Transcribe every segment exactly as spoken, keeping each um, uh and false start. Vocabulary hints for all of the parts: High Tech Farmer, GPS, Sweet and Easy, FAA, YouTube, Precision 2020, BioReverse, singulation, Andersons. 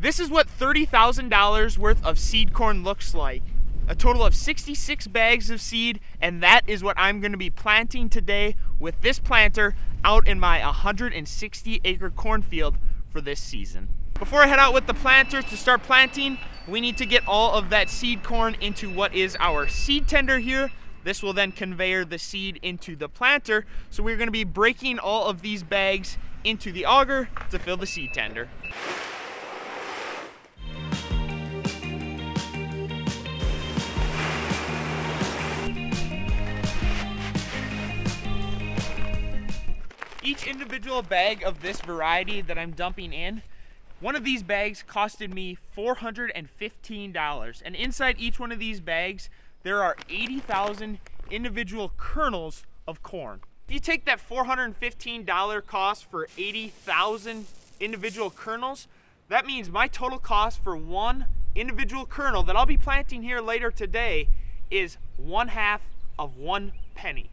This is what thirty thousand dollars worth of seed corn looks like. A total of sixty-six bags of seed, and that is what I'm gonna be planting today with this planter out in my one hundred sixty acre cornfield for this season. Before I head out with the planters to start planting, we need to get all of that seed corn into what is our seed tender here. This will then convey the seed into the planter. So we're gonna be breaking all of these bags into the auger to fill the seed tender. Each individual bag of this variety that I'm dumping in, one of these bags costed me four hundred fifteen dollars. And inside each one of these bags, there are eighty thousand individual kernels of corn. If you take that four hundred fifteen dollar cost for eighty thousand individual kernels, that means my total cost for one individual kernel that I'll be planting here later today is one half of one penny.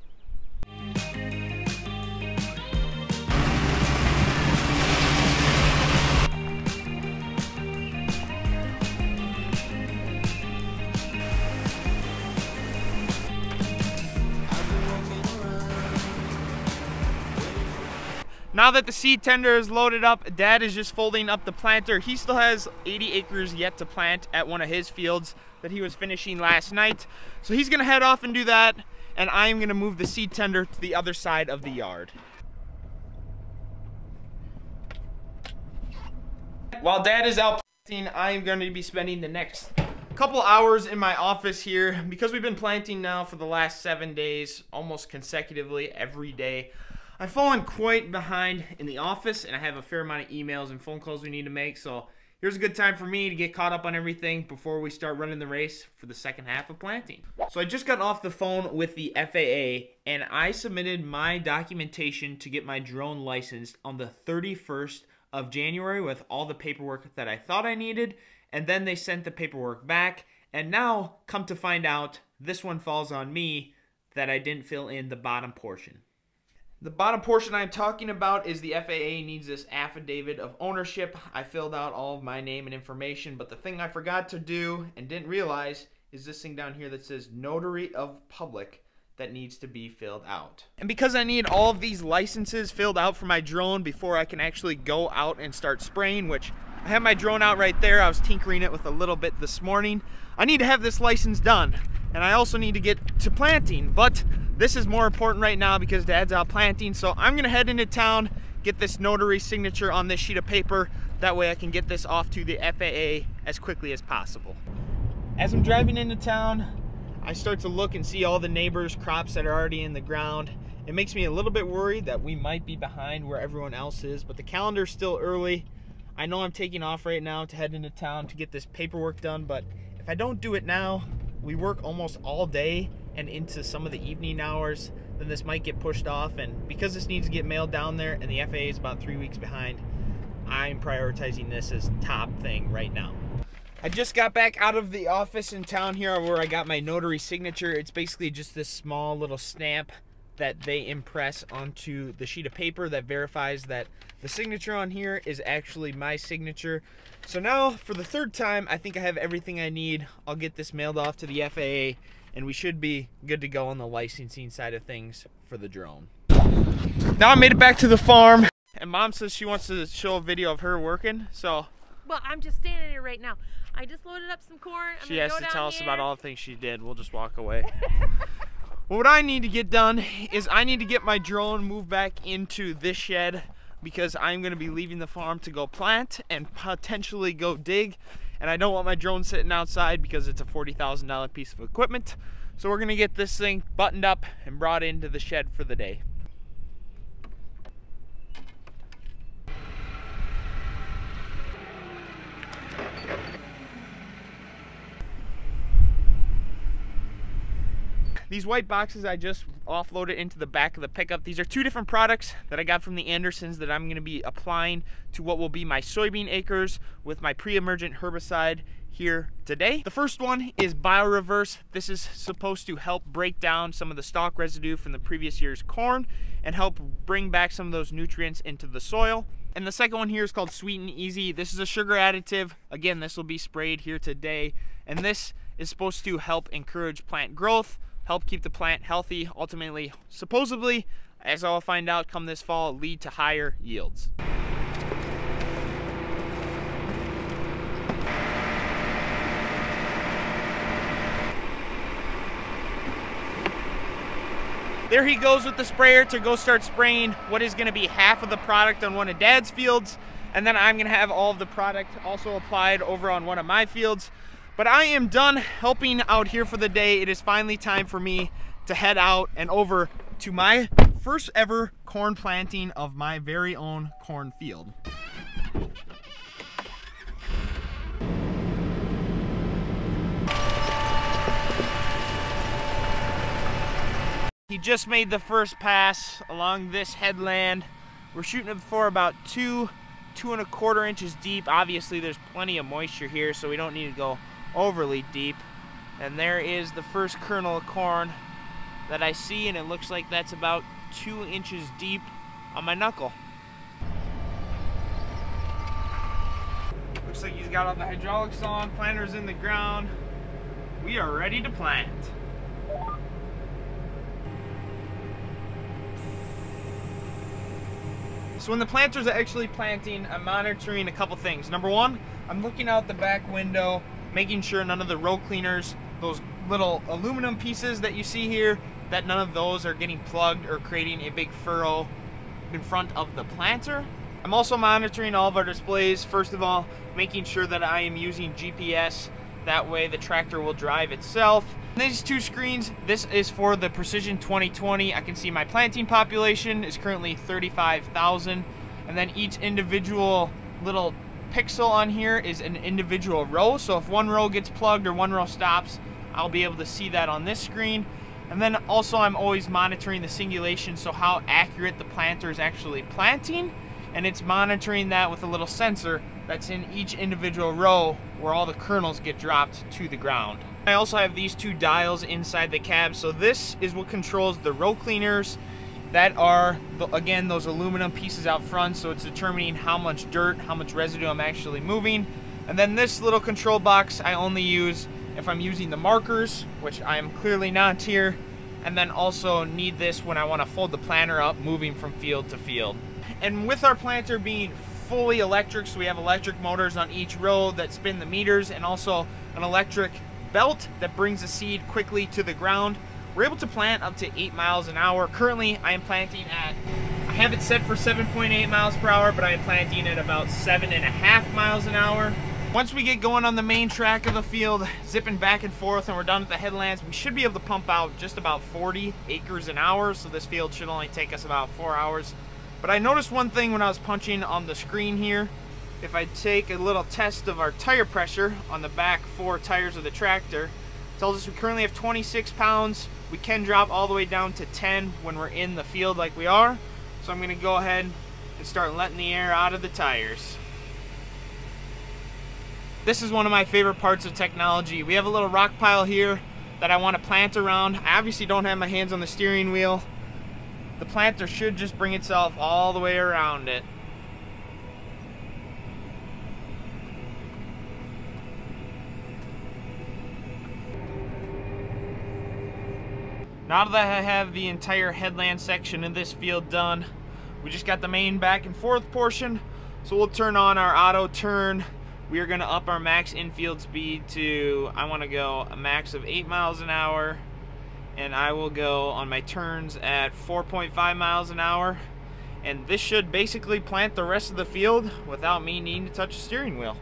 Now that the seed tender is loaded up, Dad is just folding up the planter. He still has eighty acres yet to plant at one of his fields that he was finishing last night. So he's gonna head off and do that, and I'm gonna move the seed tender to the other side of the yard. While Dad is out planting, I'm gonna be spending the next couple hours in my office here because we've been planting now for the last seven days, almost consecutively every day. I've fallen quite behind in the office, and I have a fair amount of emails and phone calls we need to make, so here's a good time for me to get caught up on everything before we start running the race for the second half of planting. So I just got off the phone with the F A A, and I submitted my documentation to get my drone licensed on the thirty-first of January with all the paperwork that I thought I needed, and then they sent the paperwork back, and now, come to find out, this one falls on me that I didn't fill in the bottom portion. The bottom portion I'm talking about is the F A A needs this affidavit of ownership. I filled out all of my name and information, but the thing I forgot to do and didn't realize is this thing down here that says Notary of Public that needs to be filled out. And because I need all of these licenses filled out for my drone before I can actually go out and start spraying, which I have my drone out right there. I was tinkering it with a little bit this morning. I need to have this license done, and I also need to get to planting, but this is more important right now because Dad's out planting, so I'm gonna head into town, get this notary signature on this sheet of paper. That way I can get this off to the F A A as quickly as possible. As I'm driving into town, I start to look and see all the neighbors' crops that are already in the ground. It makes me a little bit worried that we might be behind where everyone else is, but the calendar's still early. I know I'm taking off right now to head into town to get this paperwork done, but if I don't do it now, we work almost all day and into some of the evening hours, then this might get pushed off. And because this needs to get mailed down there and the F A A is about three weeks behind, I'm prioritizing this as top thing right now. I just got back out of the office in town here where I got my notary signature. It's basically just this small little stamp that they impress onto the sheet of paper that verifies that the signature on here is actually my signature. So now, for the third time, I think I have everything I need. I'll get this mailed off to the F A A, and we should be good to go on the licensing side of things for the drone. Now I made it back to the farm, and Mom says she wants to show a video of her working, so. Well, I'm just standing here right now. I just loaded up some corn. I'm she has go to tell here. us about all the things she did. We'll just walk away. Well, what I need to get done is I need to get my drone moved back into this shed because I'm gonna be leaving the farm to go plant and potentially go dig. And I don't want my drone sitting outside because it's a forty thousand dollar piece of equipment. So we're gonna get this thing buttoned up and brought into the shed for the day. These white boxes I just offloaded into the back of the pickup. These are two different products that I got from the Andersons that I'm gonna be applying to what will be my soybean acres with my pre-emergent herbicide here today. The first one is BioReverse. This is supposed to help break down some of the stalk residue from the previous year's corn and help bring back some of those nutrients into the soil. And the second one here is called Sweet and Easy. This is a sugar additive. Again, this will be sprayed here today. And this is supposed to help encourage plant growth, help keep the plant healthy, ultimately, supposedly, as I'll find out come this fall, lead to higher yields. There he goes with the sprayer to go start spraying what is going to be half of the product on one of Dad's fields, and then I'm going to have all of the product also applied over on one of my fields. But I am done helping out here for the day. It is finally time for me to head out and over to my first ever corn planting of my very own corn field. He just made the first pass along this headland. We're shooting it for about two, two and a quarter inches deep. Obviously there's plenty of moisture here, so we don't need to go overly deep. And there is the first kernel of corn that I see, and it looks like that's about two inches deep on my knuckle. Looks like he's got all the hydraulics on, planter's in the ground. We are ready to plant. So when the planters are actually planting, I'm monitoring a couple things. Number one, I'm looking out the back window, making sure none of the row cleaners, those little aluminum pieces that you see here, that none of those are getting plugged or creating a big furrow in front of the planter. I'm also monitoring all of our displays. First of all, making sure that I am using G P S. That way the tractor will drive itself. These two screens, this is for the Precision twenty twenty. I can see my planting population is currently thirty-five thousand. And then each individual little pixel on here is an individual row. So if one row gets plugged or one row stops, I'll be able to see that on this screen. And then also I'm always monitoring the singulation, so how accurate the planter is actually planting. And it's monitoring that with a little sensor that's in each individual row where all the kernels get dropped to the ground. I also have these two dials inside the cab. So this is what controls the row cleaners that are, again, those aluminum pieces out front. So it's determining how much dirt, how much residue I'm actually moving. And then this little control box I only use if I'm using the markers, which I'm clearly not here. And then also need this when I want to fold the planter up, moving from field to field. And with our planter being fully electric, so we have electric motors on each row that spin the meters, and also an electric belt that brings the seed quickly to the ground, we're able to plant up to eight miles an hour. Currently, I am planting at, I have it set for seven point eight miles per hour, but I am planting at about seven and a half miles an hour. Once we get going on the main track of the field, zipping back and forth, and we're done at the headlands, we should be able to pump out just about forty acres an hour. So this field should only take us about four hours. But I noticed one thing when I was punching on the screen here. If I take a little test of our tire pressure on the back four tires of the tractor, it tells us we currently have twenty-six pounds. We can drop all the way down to ten when we're in the field like we are. So I'm gonna go ahead and start letting the air out of the tires. This is one of my favorite parts of technology. We have a little rock pile here that I wanna plant around. I obviously don't have my hands on the steering wheel. The planter should just bring itself all the way around it. Now that I have the entire headland section of this field done, we just got the main back and forth portion. So we'll turn on our auto turn. We are gonna up our max infield speed to, I wanna go a max of eight miles an hour. And I will go on my turns at four point five miles an hour. And this should basically plant the rest of the field without me needing to touch the steering wheel.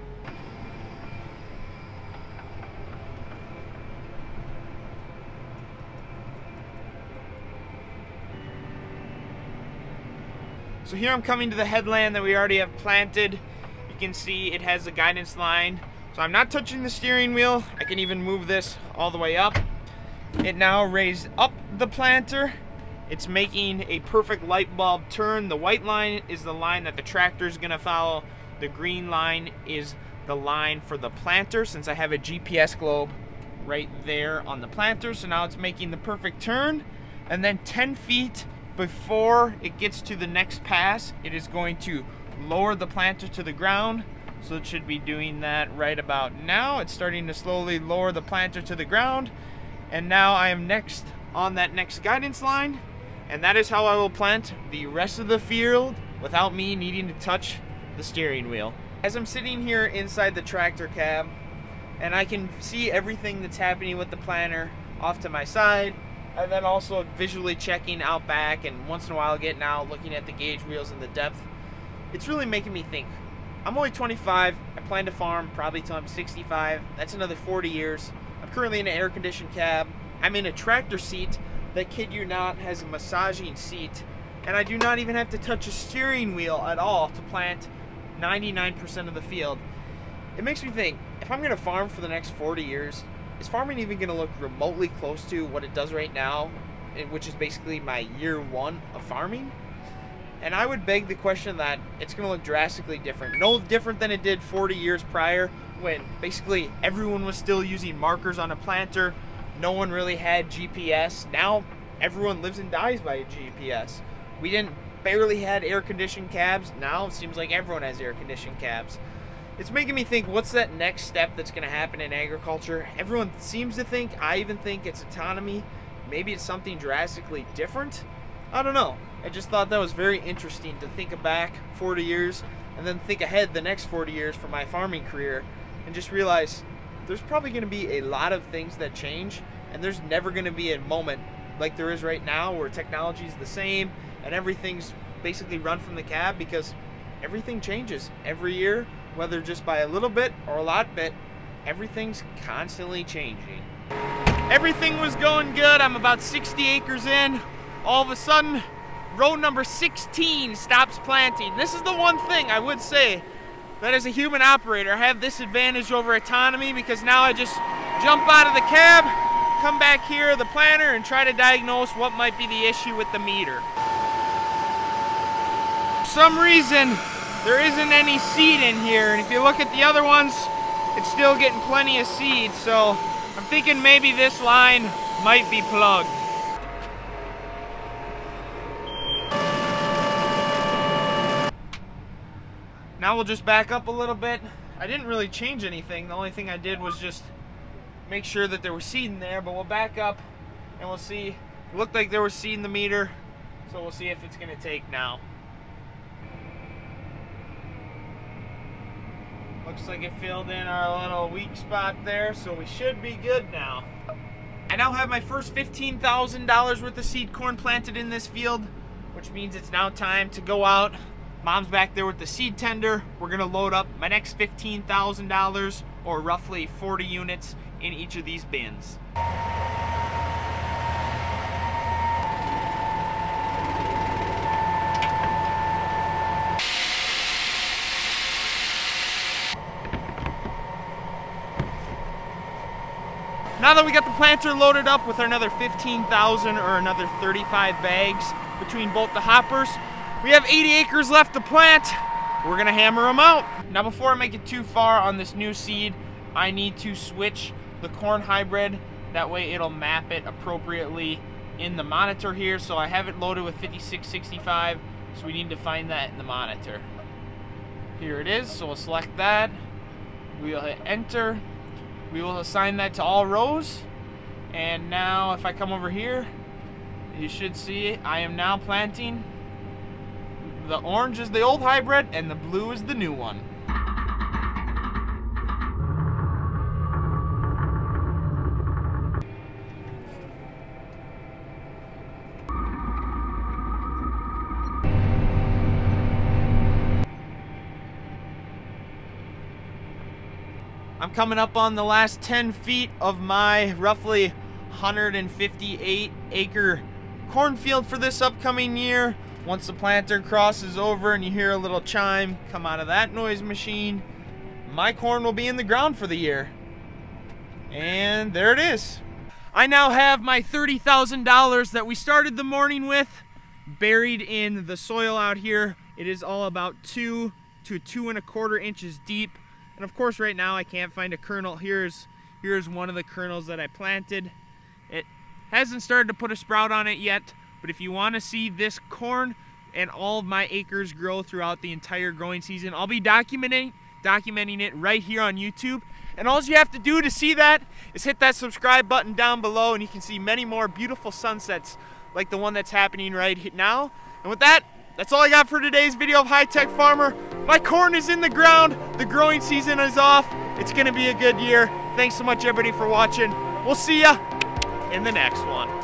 So here I'm coming to the headland that we already have planted. You can see it has a guidance line. So I'm not touching the steering wheel. I can even move this all the way up. It now raised up the planter. It's making a perfect light bulb turn. The white line is the line that the tractor is going to follow. The green line is the line for the planter, since I have a G P S globe right there on the planter. So now it's making the perfect turn. And then ten feet before it gets to the next pass, it is going to lowered the planter to the ground, so it should be doing that right about now. It's starting to slowly lower the planter to the ground, and now I am next on that next guidance line, and that is how I will plant the rest of the field without me needing to touch the steering wheel. As I'm sitting here inside the tractor cab, and I can see everything that's happening with the planter off to my side, and then also visually checking out back, and once in a while getting out, looking at the gauge wheels and the depth. It's really making me think. I'm only twenty-five, I plan to farm probably till I'm sixty-five, that's another forty years. I'm currently in an air-conditioned cab, I'm in a tractor seat that, kid you not, has a massaging seat, and I do not even have to touch a steering wheel at all to plant ninety-nine percent of the field. It makes me think, if I'm gonna farm for the next forty years, is farming even gonna look remotely close to what it does right now, which is basically my year one of farming? And I would beg the question that it's gonna look drastically different. No different than it did forty years prior, when basically everyone was still using markers on a planter. No one really had G P S. Now everyone lives and dies by a G P S. We didn't barely had air-conditioned cabs. Now it seems like everyone has air-conditioned cabs. It's making me think, what's that next step that's gonna happen in agriculture? Everyone seems to think, I even think, it's autonomy. Maybe it's something drastically different. I don't know. I just thought that was very interesting to think back forty years and then think ahead the next forty years for my farming career, and just realize there's probably going to be a lot of things that change, and there's never going to be a moment like there is right now where technology is the same and everything's basically run from the cab, because everything changes every year, whether just by a little bit or a lot bit. Everything's constantly changing. Everything was going good. I'm about sixty acres in. All of a sudden, row number sixteen stops planting. This is the one thing I would say that as a human operator, I have this advantage over autonomy, because now I just jump out of the cab, come back here, the planter, and try to diagnose what might be the issue with the meter. For some reason, there isn't any seed in here, and if you look at the other ones, it's still getting plenty of seed, so I'm thinking maybe this line might be plugged. Now we'll just back up a little bit. I didn't really change anything. The only thing I did was just make sure that there was seed in there, but we'll back up and we'll see. It looked like there was seed in the meter, so we'll see if it's gonna take now. Looks like it filled in our little weak spot there, so we should be good now. I now have my first fifteen thousand dollars worth of seed corn planted in this field, which means it's now time to go out. Mom's back there with the seed tender. We're gonna load up my next fifteen thousand dollars, or roughly forty units, in each of these bins. Now that we got the planter loaded up with another fifteen thousand, or another thirty-five bags between both the hoppers, we have eighty acres left to plant. We're gonna hammer them out. Now, before I make it too far on this new seed, I need to switch the corn hybrid. That way it'll map it appropriately in the monitor here. So I have it loaded with fifty-six sixty-five, so we need to find that in the monitor. Here it is, so we'll select that. We'll hit enter. We will assign that to all rows. And now if I come over here, you should see I am now planting. The orange is the old hybrid, and the blue is the new one. I'm coming up on the last ten feet of my roughly one hundred fifty-eight acre cornfield for this upcoming year. Once the planter crosses over and you hear a little chime come out of that noise machine, my corn will be in the ground for the year. And there it is. I now have my thirty thousand dollars that we started the morning with buried in the soil out here. It is all about two to two and a quarter inches deep. And of course, right now I can't find a kernel. Here's, here's one of the kernels that I planted. It hasn't started to put a sprout on it yet. But if you want to see this corn and all of my acres grow throughout the entire growing season. I'll be documenting documenting it right here on YouTube, and all you have to do to see that is hit that subscribe button down below, and you can see many more beautiful sunsets like the one that's happening right now. And with that, that's all I got for today's video of High Tech Farmer. My corn is in the ground, the growing season is off, it's gonna be a good year. Thanks so much everybody for watching. We'll see ya in the next one.